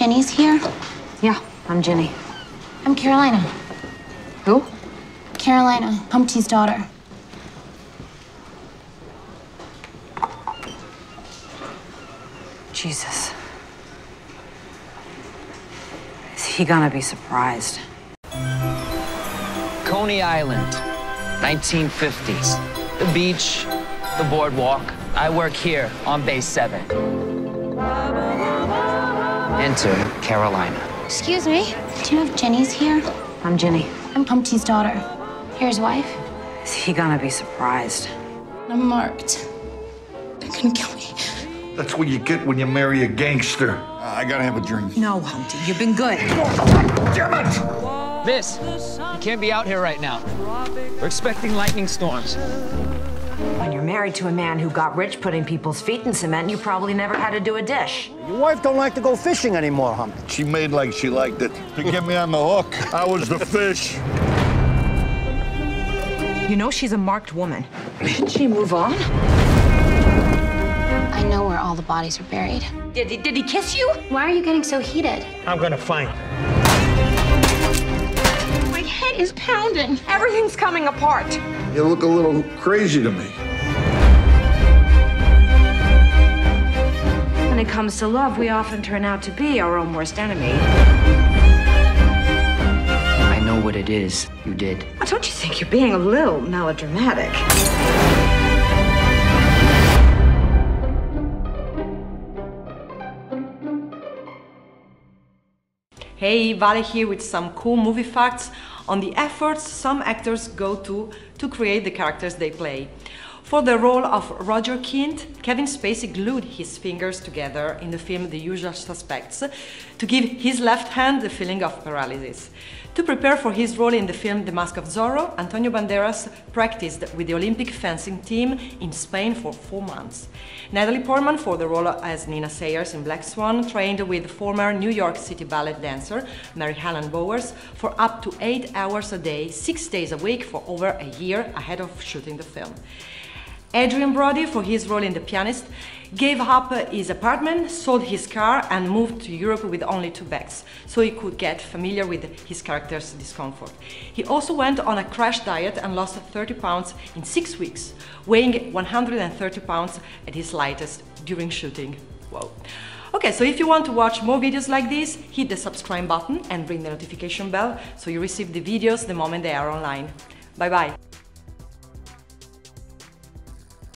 Jenny's here? Yeah, I'm Jenny. I'm Carolina. Who? Carolina, Humpty's daughter. Jesus. Is he gonna be surprised? Coney Island, 1950s. The beach, the boardwalk. I work here on Bay 7. Enter Carolina. Excuse me, do you know if Jenny's here? I'm Jenny. I'm Humpty's daughter. Here's wife. Is he gonna be surprised? I'm marked. They're gonna kill me. That's what you get when you marry a gangster. I gotta have a drink. No, Humpty, you've been good. Oh, damn it! This, you can't be out here right now. We're expecting lightning storms. When you're married to a man who got rich putting people's feet in cement, you probably never had to do a dish. Your wife don't like to go fishing anymore, Humpty. She made like she liked it. To get me on the hook, I was the fish. You know she's a marked woman. Should she move on? I know where all the bodies were buried. Did he kiss you? Why are you getting so heated? I'm gonna find him. My head is pounding. Everything's coming apart. You look a little crazy to me. When it comes to love, we often turn out to be our own worst enemy. I know what it is you did. Well, don't you think you're being a little melodramatic? Hey, Vale here with some cool movie facts on the efforts some actors go to create the characters they play. For the role of Roger Kint, Kevin Spacey glued his fingers together in the film The Usual Suspects to give his left hand the feeling of paralysis. To prepare for his role in the film The Mask of Zorro, Antonio Banderas practiced with the Olympic fencing team in Spain for 4 months. Natalie Portman, for the role as Nina Sayers in Black Swan, trained with former New York City ballet dancer Mary Helen Bowers for up to 8 hours a day, 6 days a week for over a year ahead of shooting the film. Adrien Brody, for his role in The Pianist, gave up his apartment, sold his car and moved to Europe with only 2 bags, so he could get familiar with his character's discomfort. He also went on a crash diet and lost 30 pounds in 6 weeks, weighing 130 pounds at his lightest during shooting. Whoa. Okay, so if you want to watch more videos like this, hit the subscribe button and ring the notification bell so you receive the videos the moment they are online. Bye bye!